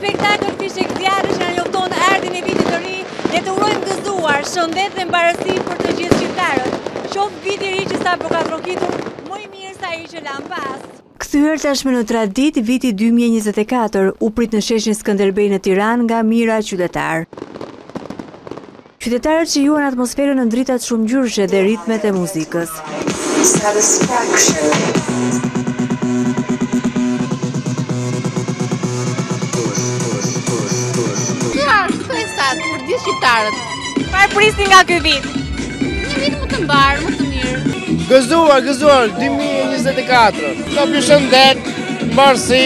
Spektakël fishekzjarresh na lufton ardhin e Vitit të Ri dhe të urojmë gëzuar, shëndet dhe mbarësi për të gjithë shqiptarët. Qoftë Viti i Ri që sapo ka trokitur, më i mirë sa ai që lan pas. Kthyer tashmë në tradit, viti 2024 u prit në sheshin Skënderbej në Tiranë nga mira qytetar. Qytetarët shijuan atmosferën në dritat shumëngjyrshe dhe ritmet e muzikës. Çfarë festat për gjithë shqiptarët? Çfarë prisni nga ky vit? Një vit më të mbar, më të mirë. Gëzuar, gëzuar, 2024, ka përshëndet, mbarësi,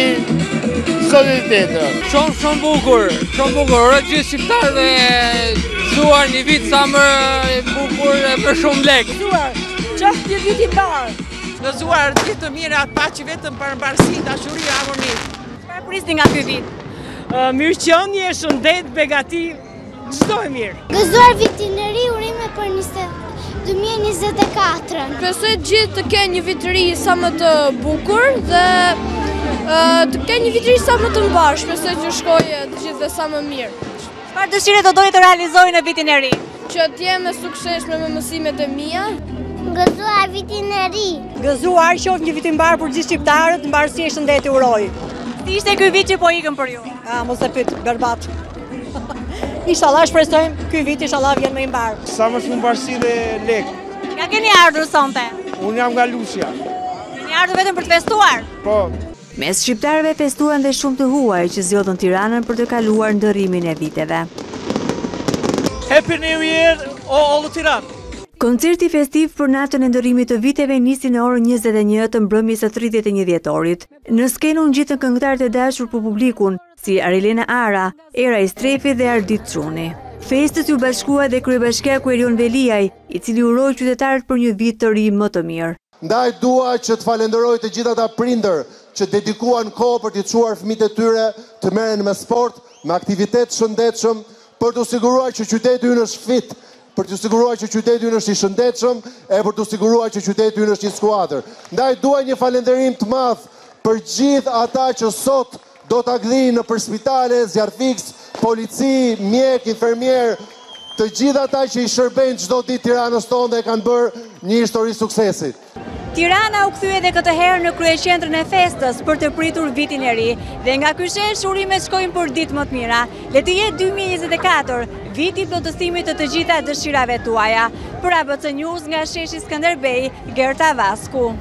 soliditetë. Shumë bukur, ora gjithë shqiptarë dhe gëzuar një vit sa më bukur për shumë lek. Gëzuar, qoftë një vit i mbar. Gëzuar gjithë të mirat, pa që vetëm për mbarësi, dashuri, harmoni. Çfarë prisni nga ky vit? Mirëqenie, shëndet, begati, çdo e mirë. Gëzuar vitin e ri, urime për 2024. Besoj gjithë të kenë një vit të ri sa më të bukur dhe të kenë një vit të ri sa më të mbar. Besoj që shkojë të gjithë dhe sa më mirë. Çfarë dëshire do dojë të realizojnë në vitin e ri? Që të jem me sukses me mësimet e mia. Gëzuar vitin e ri. Gëzuar, qoftë një vit i mbar për gjithë shqiptarët, mbarësi e shëndeti uroj. Si ishte ky vit që po ikën për ju? Mos e pyet, berbat. Inshallah shpresojmë ky vit inshallah vjen më i mbar. Sa më shumë mbarësi dhe lek. Nga keni ardhur sonte? Unë jam nga Lushja. Keni ardhur vetëm për të festuar? Po. Mes shqiptarëve festuan dhe shumë të huaj që zgjodën Tiranën për të kaluar ndërrimin e viteve. Happy New Year all Tiranë. Koncerti festiv për natën e ndërrimit të viteve nisi në orën 21 të mbrëmjes së 31 dhjetorit. Në skenë u ngjitën këngëtarë të dashur për publikun, si Arilena Ara, Era i Strefit dhe Ardit Çuni. Festës ju bashkua dhe kryebashkiaku Kurio Veliaj, i cili uroi qytetarët për një vit të ri më të mirë. Ndaj dua që të falenderoj të gjithë ata prindër që dedikuan kohë për të çuar fëmijët e tyre të merren me sport, me aktivitet të shëndetshëm, për të siguruar që qyteti ynë është fit, për të siguruar që qyteti ynë është i shëndetshëm, e për të siguruar që qyteti ynë është i skuadër. Ndaj dua një falënderim të madh për gjithë ata që sot do t'a gdhinë në përspitale, zjarrfiks, polici, mjek, infermier, të gjithë ata që i shërbejnë çdo ditë Tiranës tonë dhe kanë bërë një histori suksesi. Tirana u kthye edhe këtë herë në kryeqendrën e festës për të pritur vitin e ri dhe nga ky shesh urimet shkojnë për ditë më të mira. Le të jetë 2024, viti i plotësimit të të gjitha dëshirave tuaja. Për ABC News nga sheshi Skënderbej, Gerta Vasku.